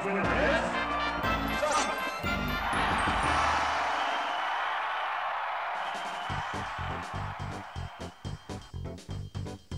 Cup winner is Sussman.